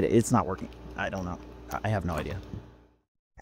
It's not working. I don't know. I have no idea.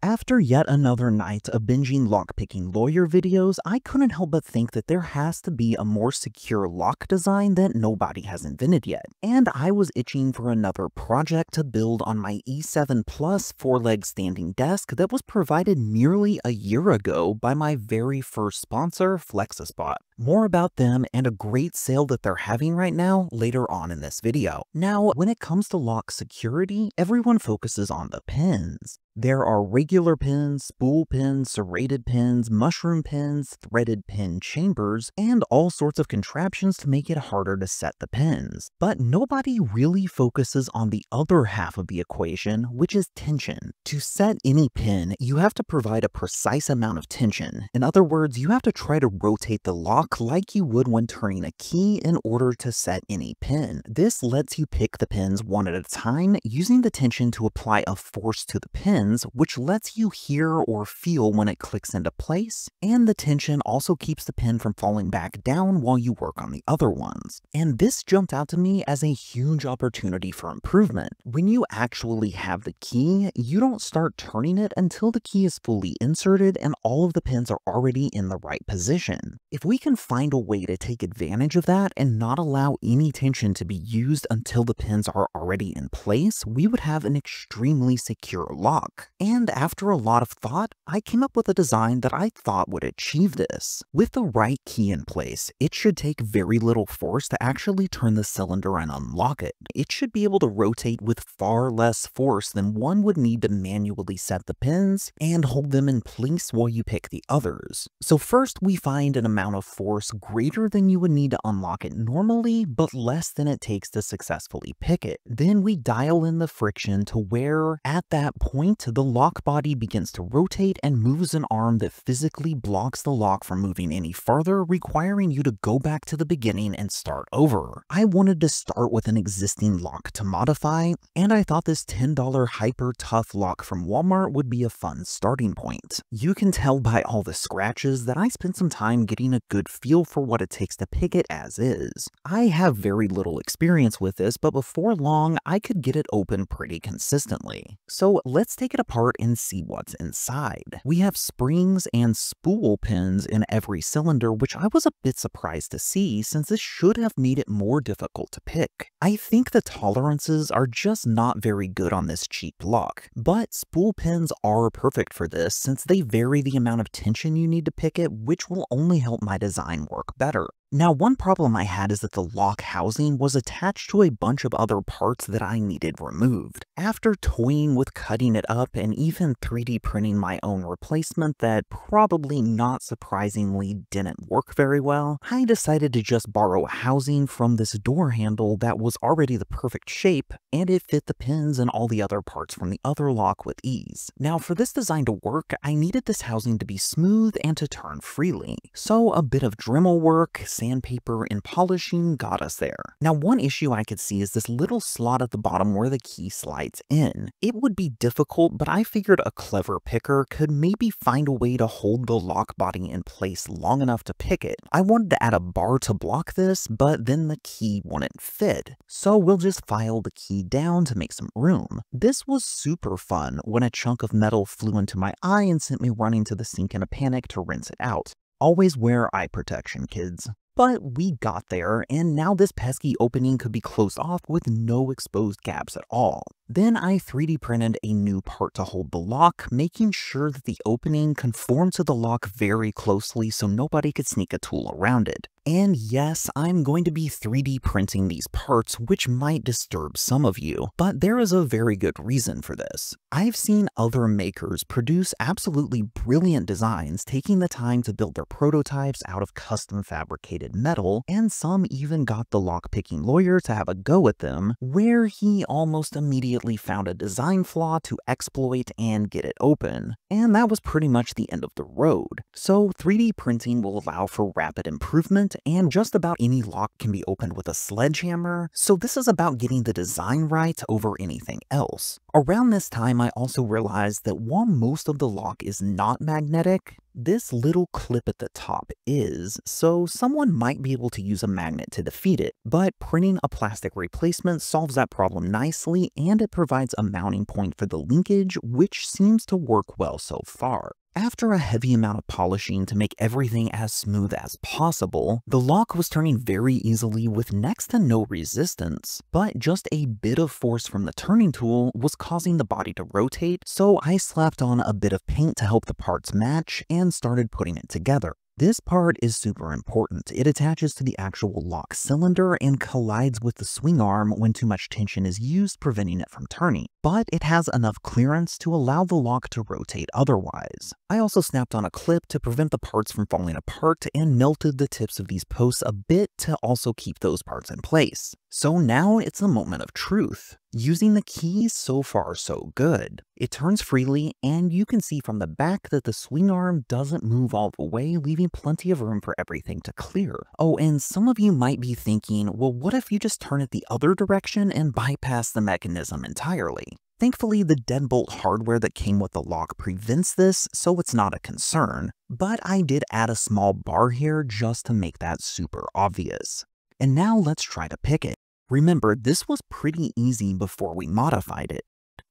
After yet another night of binging lockpicking lawyer videos, I couldn't help but think that there has to be a more secure lock design that nobody has invented yet, and I was itching for another project to build on my E7 Plus four-leg standing desk that was provided nearly a year ago by my very first sponsor, Flexispot. More about them and a great sale that they're having right now later on in this video. Now, when it comes to lock security, everyone focuses on the pins. There are regular pins, spool pins, serrated pins, mushroom pins, threaded pin chambers, and all sorts of contraptions to make it harder to set the pins. But nobody really focuses on the other half of the equation, which is tension. To set any pin, you have to provide a precise amount of tension. In other words, you have to try to rotate the lock like you would when turning a key in order to set any pin. This lets you pick the pins one at a time, using the tension to apply a force to the pin, which lets you hear or feel when it clicks into place, and the tension also keeps the pin from falling back down while you work on the other ones. And this jumped out to me as a huge opportunity for improvement. When you actually have the key, you don't start turning it until the key is fully inserted and all of the pins are already in the right position. If we can find a way to take advantage of that and not allow any tension to be used until the pins are already in place, we would have an extremely secure lock. And after a lot of thought, I came up with a design that I thought would achieve this. With the right key in place, it should take very little force to actually turn the cylinder and unlock it. It should be able to rotate with far less force than one would need to manually set the pins and hold them in place while you pick the others. So first, we find an amount of force greater than you would need to unlock it normally, but less than it takes to successfully pick it. Then we dial in the friction to where, at that point, the lock body begins to rotate and moves an arm that physically blocks the lock from moving any farther, requiring you to go back to the beginning and start over. I wanted to start with an existing lock to modify, and I thought this $10 hyper tough lock from Walmart would be a fun starting point. You can tell by all the scratches that I spent some time getting a good feel for what it takes to pick it as is. I have very little experience with this, but before long, I could get it open pretty consistently. So let's take it apart and see what's inside. We have springs and spool pins in every cylinder, which I was a bit surprised to see since this should have made it more difficult to pick. I think the tolerances are just not very good on this cheap lock, but spool pins are perfect for this since they vary the amount of tension you need to pick it, which will only help my design work better. Now, one problem I had is that the lock housing was attached to a bunch of other parts that I needed removed. After toying with cutting it up and even 3D printing my own replacement that probably not surprisingly didn't work very well, I decided to just borrow housing from this door handle that was already the perfect shape, and it fit the pins and all the other parts from the other lock with ease. Now, for this design to work, I needed this housing to be smooth and to turn freely, so a bit of Dremel work, sandpaper, and polishing got us there. Now, one issue I could see is this little slot at the bottom where the key slides in. It would be difficult, but I figured a clever picker could maybe find a way to hold the lock body in place long enough to pick it. I wanted to add a bar to block this, but then the key wouldn't fit. So we'll just file the key down to make some room. This was super fun when a chunk of metal flew into my eye and sent me running to the sink in a panic to rinse it out. Always wear eye protection, kids. But we got there, and now this pesky opening could be closed off with no exposed gaps at all. Then I 3D printed a new part to hold the lock, making sure that the opening conformed to the lock very closely so nobody could sneak a tool around it. And yes, I'm going to be 3D printing these parts, which might disturb some of you, but there is a very good reason for this. I've seen other makers produce absolutely brilliant designs, taking the time to build their prototypes out of custom fabricated metal, and some even got the lockpicking lawyer to have a go at them, where he almost immediately found a design flaw to exploit and get it open. And that was pretty much the end of the road. So 3D printing will allow for rapid improvement, and just about any lock can be opened with a sledgehammer, so this is about getting the design right over anything else. Around this time, I also realized that while most of the lock is not magnetic, this little clip at the top is, so someone might be able to use a magnet to defeat it, but printing a plastic replacement solves that problem nicely, and it provides a mounting point for the linkage, which seems to work well so far. After a heavy amount of polishing to make everything as smooth as possible, the lock was turning very easily with next to no resistance, but just a bit of force from the turning tool was causing the body to rotate, so I slapped on a bit of paint to help the parts match and started putting it together. This part is super important. It attaches to the actual lock cylinder and collides with the swing arm when too much tension is used, preventing it from turning, but it has enough clearance to allow the lock to rotate otherwise. I also snapped on a clip to prevent the parts from falling apart and melted the tips of these posts a bit to also keep those parts in place. So now it's the moment of truth. Using the key, so far so good. It turns freely, and you can see from the back that the swing arm doesn't move all the way, leaving plenty of room for everything to clear. Oh, and some of you might be thinking, well, what if you just turn it the other direction and bypass the mechanism entirely? Thankfully, the deadbolt hardware that came with the lock prevents this, so it's not a concern, but I did add a small bar here just to make that super obvious. And now let's try to pick it. Remember, this was pretty easy before we modified it,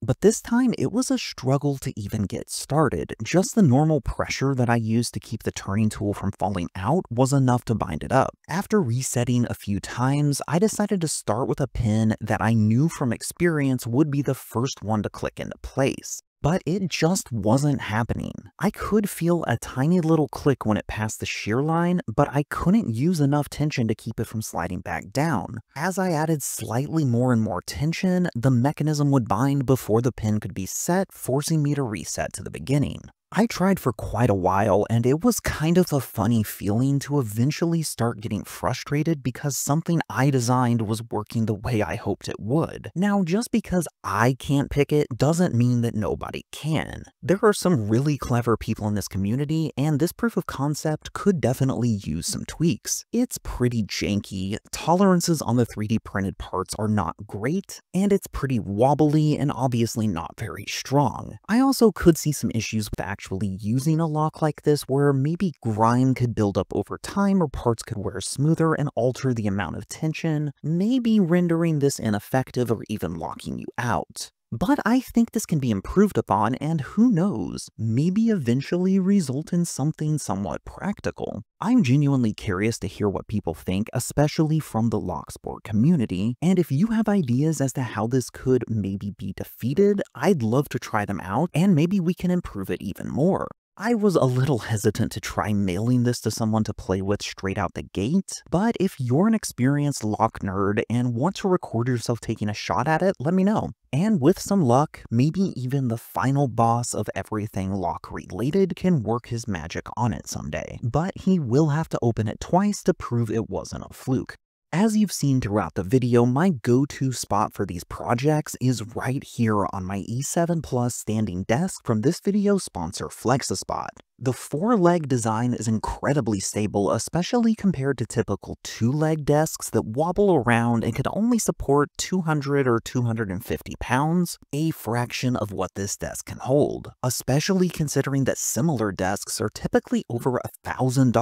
but this time it was a struggle to even get started. Just the normal pressure that I used to keep the turning tool from falling out was enough to bind it up. After resetting a few times, I decided to start with a pin that I knew from experience would be the first one to click into place. But it just wasn't happening. I could feel a tiny little click when it passed the shear line, but I couldn't use enough tension to keep it from sliding back down. As I added slightly more and more tension, the mechanism would bind before the pin could be set, forcing me to reset to the beginning. I tried for quite a while, and it was kind of a funny feeling to eventually start getting frustrated because something I designed was working the way I hoped it would. Now, just because I can't pick it doesn't mean that nobody can. There are some really clever people in this community, and this proof of concept could definitely use some tweaks. It's pretty janky, tolerances on the 3D printed parts are not great, and it's pretty wobbly and obviously not very strong. I also could see some issues with actually using a lock like this, where maybe grime could build up over time or parts could wear smoother and alter the amount of tension, maybe rendering this ineffective or even locking you out. But I think this can be improved upon, and who knows, maybe eventually result in something somewhat practical. I'm genuinely curious to hear what people think, especially from the Locksport community, and if you have ideas as to how this could maybe be defeated, I'd love to try them out, and maybe we can improve it even more. I was a little hesitant to try mailing this to someone to play with straight out the gate, but if you're an experienced lock nerd and want to record yourself taking a shot at it, let me know. And with some luck, maybe even the final boss of everything lock related can work his magic on it someday, but he will have to open it twice to prove it wasn't a fluke. As you've seen throughout the video, my go-to spot for these projects is right here on my E7 Plus standing desk from this video sponsor, Flexispot. The four-leg design is incredibly stable, especially compared to typical two-leg desks that wobble around and can only support 200 or 250 pounds, a fraction of what this desk can hold. Especially considering that similar desks are typically over $1,000,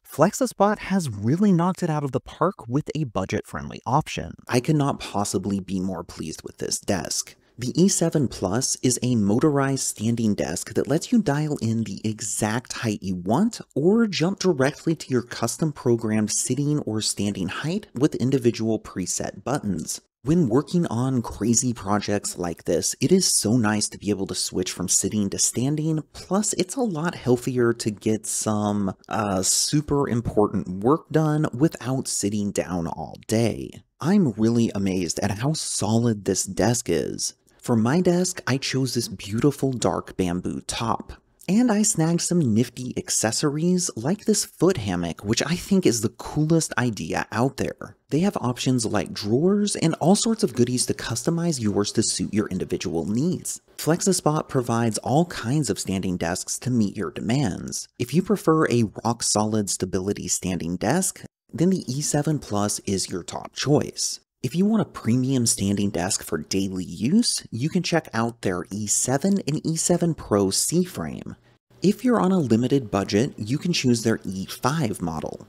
Flexispot has really knocked it out of the park with a budget-friendly option. I could not possibly be more pleased with this desk. The E7 Plus is a motorized standing desk that lets you dial in the exact height you want or jump directly to your custom programmed sitting or standing height with individual preset buttons. When working on crazy projects like this, it is so nice to be able to switch from sitting to standing, plus it's a lot healthier to get some super important work done without sitting down all day. I'm really amazed at how solid this desk is. For my desk, I chose this beautiful dark bamboo top, and I snagged some nifty accessories like this foot hammock, which I think is the coolest idea out there. They have options like drawers and all sorts of goodies to customize yours to suit your individual needs. Flexispot provides all kinds of standing desks to meet your demands. If you prefer a rock-solid stability standing desk, then the E7 Plus is your top choice. If you want a premium standing desk for daily use, you can check out their E7 and E7 Pro C-Frame. If you're on a limited budget, you can choose their E5 model.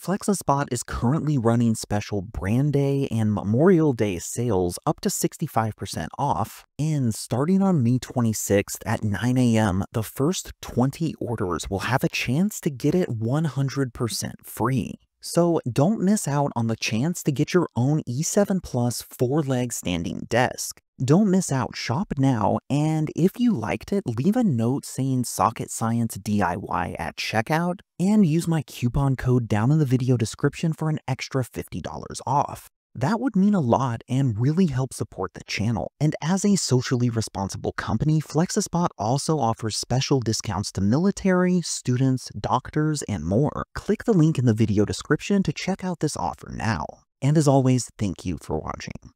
Flexispot is currently running special Brand Day and Memorial Day sales up to 65% off, and starting on May 26th at 9 a.m., the first 20 orders will have a chance to get it 100% free. So don't miss out on the chance to get your own E7 Plus 4-leg standing desk. Don't miss out, shop now, and if you liked it, leave a note saying Socket Science DIY at checkout, and use my coupon code down in the video description for an extra $50 off. That would mean a lot and really help support the channel. And as a socially responsible company, Flexispot also offers special discounts to military, students, doctors, and more. Click the link in the video description to check out this offer now. And as always, thank you for watching.